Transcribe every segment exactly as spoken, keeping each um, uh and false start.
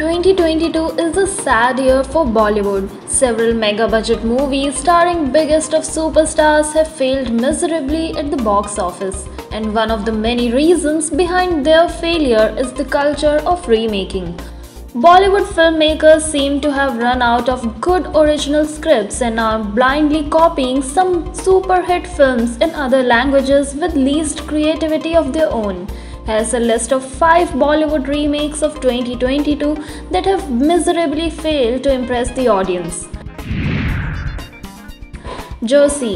twenty twenty-two is a sad year for Bollywood. Several mega-budget movies starring biggest of superstars have failed miserably at the box office, and one of the many reasons behind their failure is the culture of remaking. Bollywood filmmakers seem to have run out of good original scripts and are blindly copying some super hit films in other languages with least creativity of their own. Here's a list of five Bollywood remakes of twenty twenty-two that have miserably failed to impress the audience. Jersey.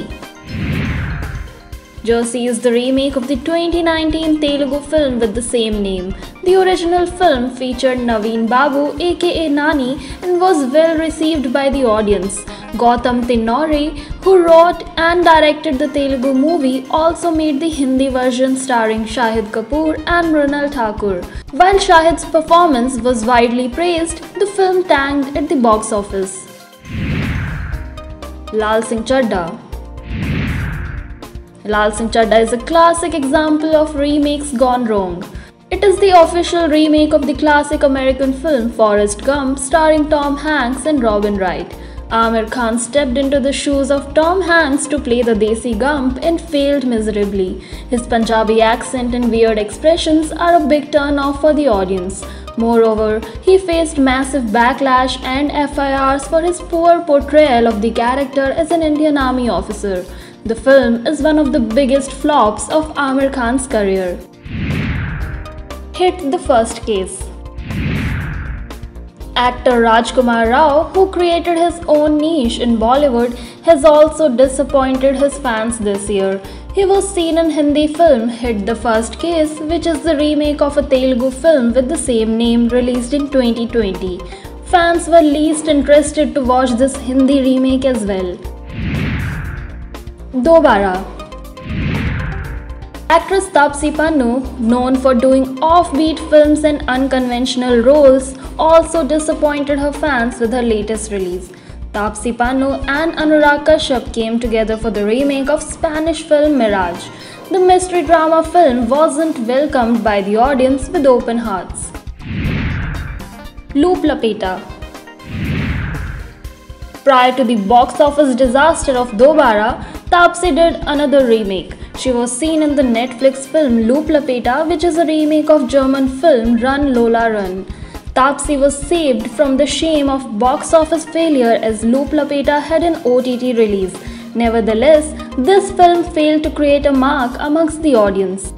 Jersey is the remake of the twenty nineteen Telugu film with the same name. The original film featured Naveen Babu aka Nani and was well received by the audience. Gowtam Tinnanuri, who wrote and directed the Telugu movie, also made the Hindi version starring Shahid Kapoor and Mrinal Thakur. While Shahid's performance was widely praised, the film tanked at the box office. Laal Singh Chaddha. Laal Singh Chaddha is a classic example of remakes gone wrong. It is the official remake of the classic American film Forrest Gump starring Tom Hanks and Robin Wright. Aamir Khan stepped into the shoes of Tom Hanks to play the Desi Gump and failed miserably. His Punjabi accent and weird expressions are a big turn-off for the audience. Moreover, he faced massive backlash and F I Rs for his poor portrayal of the character as an Indian Army officer. The film is one of the biggest flops of Aamir Khan's career. Hit the First Case. Actor Rajkumar Rao, who created his own niche in Bollywood, has also disappointed his fans this year. He was seen in Hindi film Hit the First Case, which is the remake of a Telugu film with the same name released in twenty twenty. Fans were least interested to watch this Hindi remake as well. Dobaaraa. Actress Taapsee Pannu, known for doing offbeat films and unconventional roles, also disappointed her fans with her latest release. Taapsee Pannu and Anurag Kashyap came together for the remake of Spanish film Mirage. The mystery drama film wasn't welcomed by the audience with open hearts. Looop Lapeta. Prior to the box office disaster of Dobaaraa, Taapsee did another remake. She was seen in the Netflix film Looop Lapeta, which is a remake of German film Run Lola Run. Taapsee was saved from the shame of box office failure as Looop Lapeta had an O T T release. Nevertheless, this film failed to create a mark amongst the audience.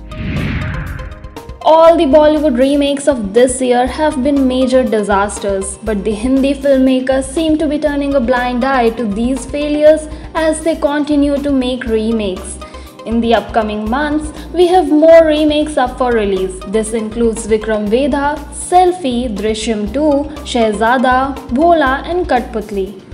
All the Bollywood remakes of this year have been major disasters, but the Hindi filmmakers seem to be turning a blind eye to these failures as they continue to make remakes. In the upcoming months, we have more remakes up for release. This includes Vikram Vedha, Selfie, Drishyam two, Shahzada, Bola and Katputli.